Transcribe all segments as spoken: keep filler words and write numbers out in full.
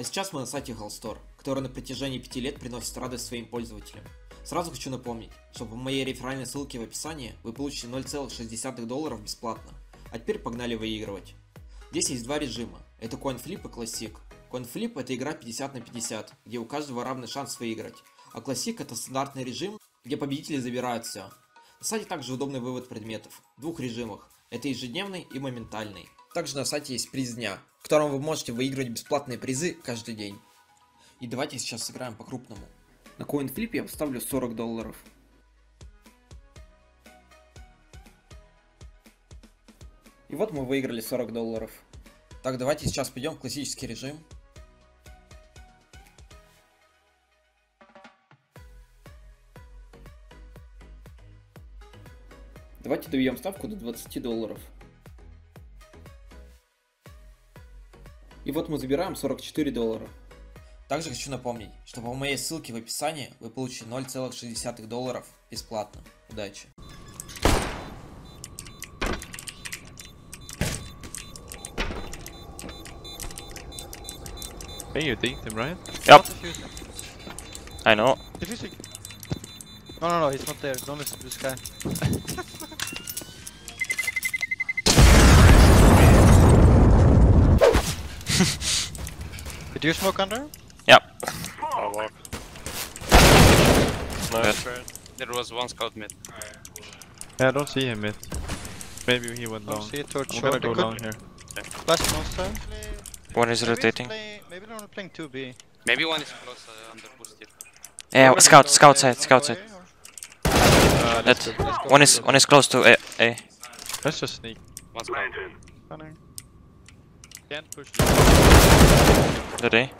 А сейчас мы на сайте Hellstore, который на протяжении пяти лет приносит радость своим пользователям. Сразу хочу напомнить, что по моей реферальной ссылке в описании вы получите ноль целых шесть десятых долларов бесплатно. А теперь погнали выигрывать. Здесь есть два режима, это CoinFlip и Classic. CoinFlip — это игра пятьдесят на пятьдесят, где у каждого равный шанс выиграть, а Classic — это стандартный режим, где победители забирают все. На сайте также удобный вывод предметов в двух режимах, это ежедневный и моментальный. Также на сайте есть приз дня, в котором вы можете выигрывать бесплатные призы каждый день. И давайте сейчас сыграем по-крупному. На CoinFlip я поставлю сорок долларов. И вот мы выиграли сорок долларов. Так, давайте сейчас пойдем в классический режим. Давайте доведем ставку до двадцати долларов. И вот мы забираем сорок четыре доллара. Также хочу напомнить, что по моей ссылке в описании вы получите ноль целых шесть десятых долларов бесплатно. Удачи! Hey, you dinked him, right? Yep. I know. Did you see? No, no, no, he's not there. Don't listen to this guy. Did you smoke under? Yep. Oh, wow. Nice. There was one scout mid. Yeah, I don't see him mid. Maybe he went long. I'm gonna go long here. Last monster. One is rotating. Maybe they're only playing two B. Maybe one is close uh, under boosted. Yeah, yeah scout, scout side, scout side. Uh, let's that. Go, let's go one is one is close to A. A. Let's just sneak. One scout. Running. Can't push. Did they?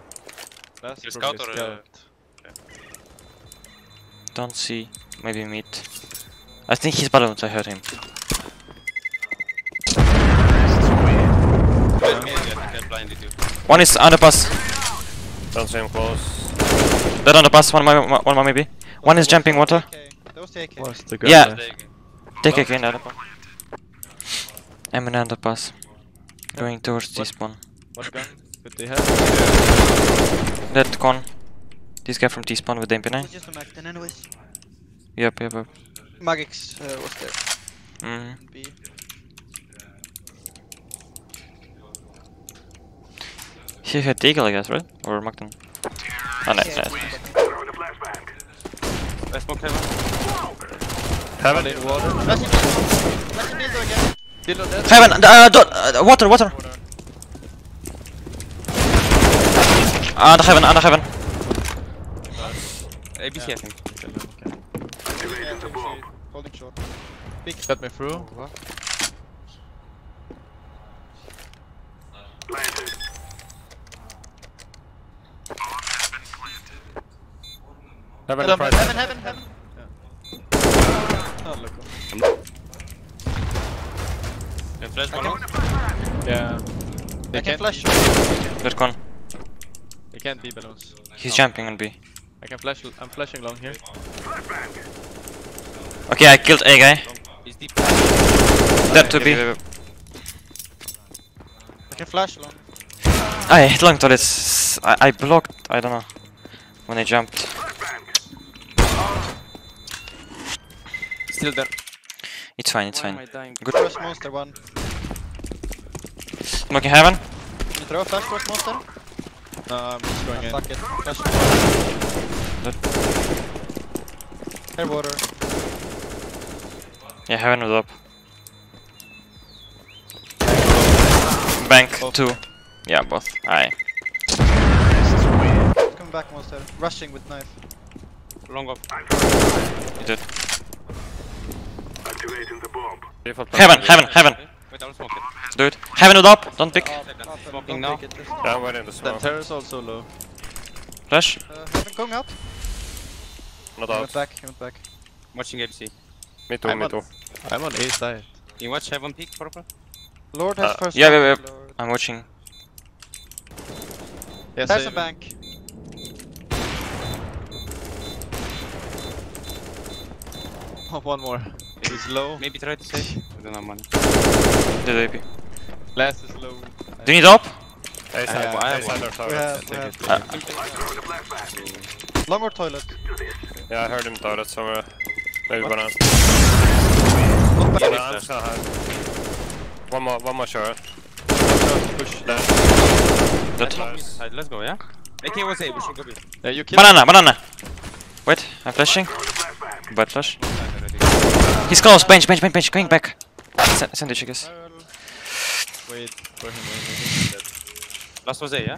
Last scout or uh, okay. Don't see. Maybe mid. I think he's ballooned. I heard him. One is underpass. Don't see him close. Dead underpass, one more, one more maybe. One is jumping water. Yeah. Take again underpass. I'm in underpass. Going towards this spawn. What gun could they have? Dead con. This guy from T-spawn with the M P nine. Yep, yep, yep. Magix was there. He had Eagle, I guess, right? Or Magden? Oh, nice, nice. I smoke heaven. Heaven in water. Heaven! Uh, don't, uh, water, water! Under heaven, under heaven. A B C, I think. Holding short. Cut me through. Heaven, heaven, heaven, heaven, heaven. Yeah. Oh, look. Can flash one off? Yeah. They I can flash. They're gone. They can't be balloons. He's no. Jumping on B. I can flash. I'm flashing long here. Okay, I killed A guy. He's deep. Dead to B. I can flash long. I hit long to this. I, I blocked. I don't know. When I jumped. Still there. It's fine, it's Why fine. Good. Cross monster one. Smoking heaven. Can you throw a flash cross monster? No, I'm just going in. Fuck it. Flash monster. Air water. Yeah, heaven was up. Bank both. Two. Yeah, both. Aye. Come back monster. Rushing with knife. Long up. You did. Heaven, heaven, heaven! Dude, heaven with up, don't pick. Smoking now. Yeah, I'm in the smoke. The terrace also low. Flash. Uh, heaven going out. Not out. He went back, he went back. Watching A B C. Me too, I'm me too. I'm on A side. You watch heaven peak, purple? Lord has uh, first. Yeah, yeah, yeah. I'm watching. Yeah, there's a bank. Oh, one more. He's low. Maybe try to save. I don't know, man. Dead A P. Last is low. Do you need up? I have one. I have one. Long or toilet? Yeah, I heard him toilet somewhere. Maybe banana. Banana. One more, one more shot. Push down. Alright, let's go, yeah? A K was A, we should go B. Yeah, you killed. Banana, banana. Wait, I'm flashing. Bad flash. He's close, bench, bench, bench, bench, going back. Send it, I guess. Wait for him, he's dead. Last was A, yeah?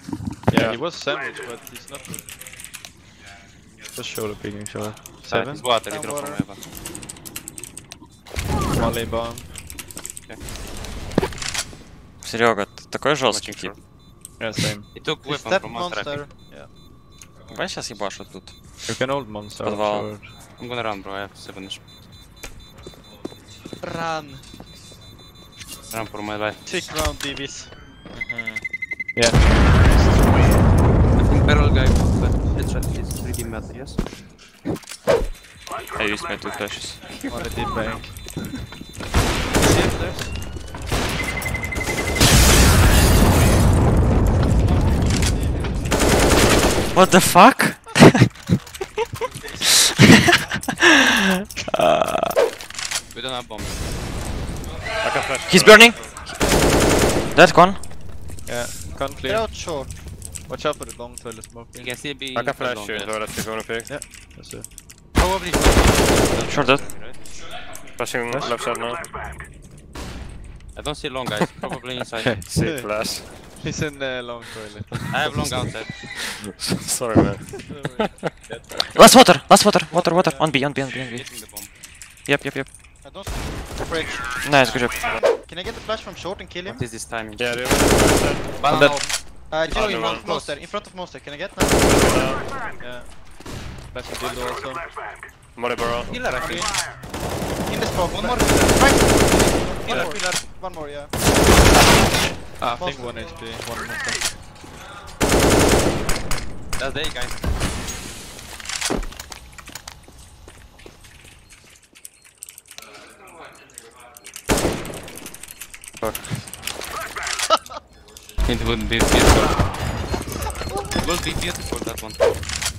Yeah, yeah, he was sandwiched, but he's not. Just shoulder picking each other. Seven? He's water, he dropped from heaven. One lane bomb. Okay. Серега, ты такой жесткий тип. Yeah, same. He took weapon from monster. Yeah. Давай сейчас ебашь вот тут. You can hold monster. Подвал. I'm gonna run, bro, I have seven. Run. Run for my life. Sick round, babies. Uh-huh. Yeah. I think barrel guy was left. Headshot is three D math, yes? I used my two flashes. What a deep bank. What the fuck? uh. We don't have bomb. He's burning! That's gone. Yeah, can't clear. They're out short. Watch out for the long toilet smoke. You can see B. I can flash you into that if you wanna pick. Yeah, that's it. Probably. Short dead. Flashing left side now. I don't see long guys, probably inside. See flash. He's in the long toilet. I have long outside. Sorry man. Last water, last water, water, water. On B, on B, on B, on B. Yep, yep, yep. I don't break. Nice, good job. Can I get the flash from short and kill him? What is this timing? Yeah, they're right there. Uh, Joe, in front of Monster, in front of Monster, can I get now? Yeah. Flash and dildo also. More barrel. Killer, actually. In the smoke, one more. Right! One more, pillar. One more, yeah. Ah, I think one H P, one Monster. That's there, guys. It wouldn't be beautiful. It would be beautiful, that one.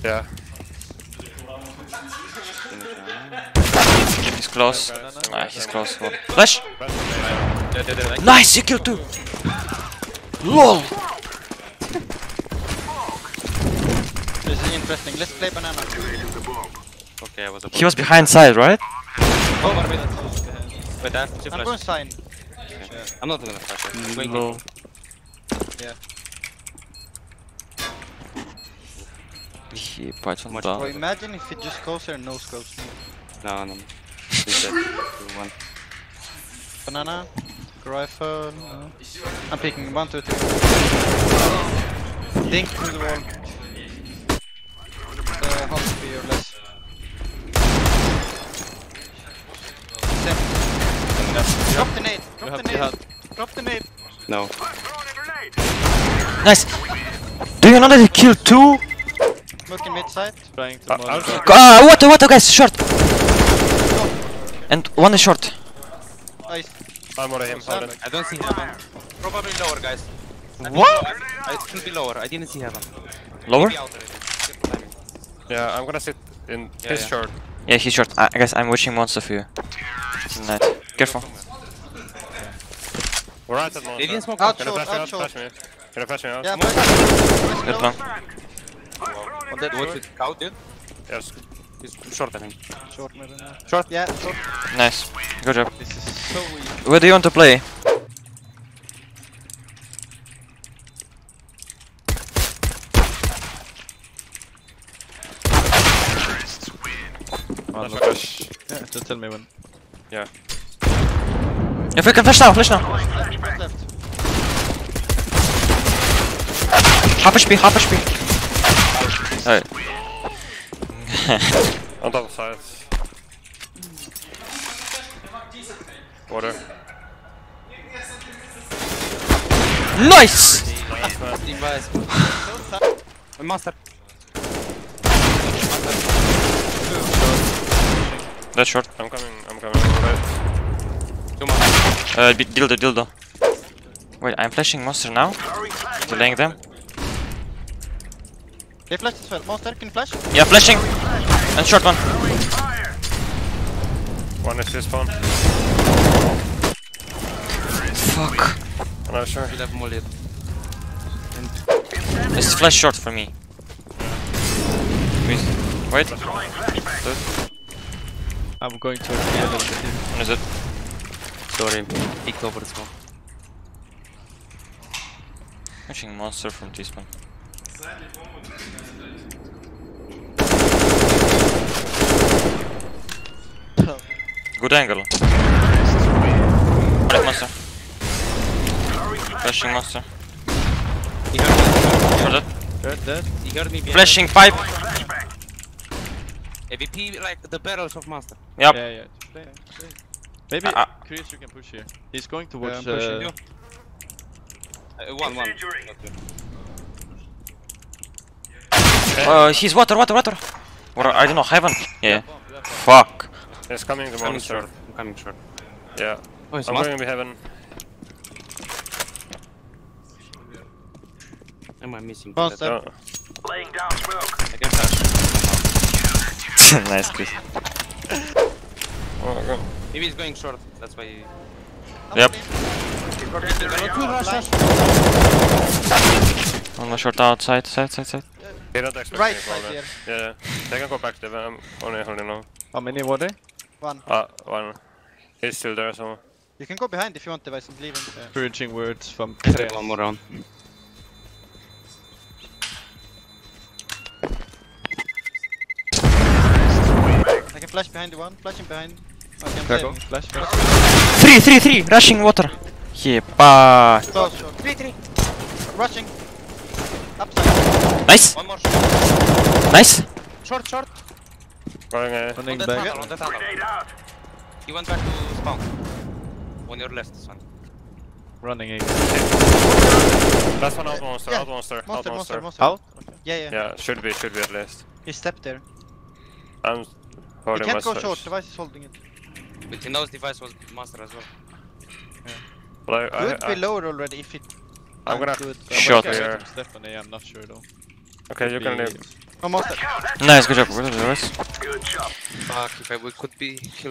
Yeah. He's close. Nah, he's close. Flash! Nice, you killed two! LOL! This is interesting. Let's play banana. Okay, I was about. He was behind side, right? Oh, wait, I have to I'm going side. Yeah. I'm not gonna flash it. I'm going low. Yeah. He bites on down. Well, imagine if it just goes there and no scopes. No, no. He's dead. two one. Banana. Rifle. No. I'm picking one, two, three. Dink through the wall. The hospital or less. Drop the nade! Drop the nade! Drop the nade! No. Nice! Do you know that he killed two? Looking mid side. Trying to uh, uh, what? What? Guys, short! And one is short. Nice. I'm over him. I don't see heaven. Probably lower, guys. I what? I should be lower. I didn't see heaven. Lower? Yeah, I'm gonna sit in yeah, his yeah. short. Yeah, he's short. I guess I'm watching monster for you. Nice. Careful. We're right at monster. Can I flash me out? Can I flash me out? Yeah, good plan. One dead, watch it. Out, dude. Yes. He's short, I think. Short, maybe. Short? Yeah, short. Nice. Good job. This is so weak. Where do you want to play? One flash. Yeah, just tell me when. Yeah. If we can flash now, flash now. Half H P, half H P. Alright. On top of side. Water. Nice! Monster. That's short. I'm coming, I'm coming. Right. Come on. Uh, dildo, dildo. Wait, I'm flashing monster now. Delaying them. They flashed as well. Monster can flash? Yeah, flashing. And short one. One is this one. Fuck. I'm not sure. eleven will hit. It's flash short for me. Wait. I'm going to the other team. What is it? Sorry, he covered as well. Watching monster from T-spawn. Good angle. One monster. Flashing monster. He heard me. Dead, dead. He heard me. Flashing pipe. A V P like the barrels of monster. Yep. Yeah, yeah. Play, play. Maybe uh, Chris, you can push here. He's going to watch. Yeah, I'm pushing uh, you. Uh, one, one. Uh, he's water, water, water. Or I don't know, heaven. Yeah. yeah. Fuck. He's coming the monster. Coming short. I'm coming short. Yeah. Oh, I'm monster? Going to heaven. Am I missing? Monster. Oh. Laying down smoke. I can touch. Nice, Chris. Oh my god. Maybe he's going short, that's why he... Yep. One more short outside, side, side, side. They don't expect right me to right yeah, yeah, they can go back there, I'm only holding on. How many were they? One. Ah, one. He's still there somewhere. You can go behind if you want, Device, I'm leaving. Yeah. Bridging words from... One more round. Flash behind the one, flashing behind. I can play. Flash, flash. Three, three, three. Rushing water. Here, pa. Three, three. Rushing. Upside. Nice. One more shot. Nice. Short, short. Going uh, on that back. Tunnel, on that tunnel. He went back to spawn. On your left, this one. Running again. Last one out monster, yeah. out monster, monster, out monster. monster. Out? Okay. Yeah, yeah. Yeah, should be, should be at least. He stepped there. I'm. You can't go short, Device is holding it. But he knows Device was master as well. Yeah. Well I, I, it would I, be lower already if it... I'm gonna good. Shot here. I'm not sure though. Okay, could you can leave. No, nice, good job. Good job. Fuck, if I would, could be killed.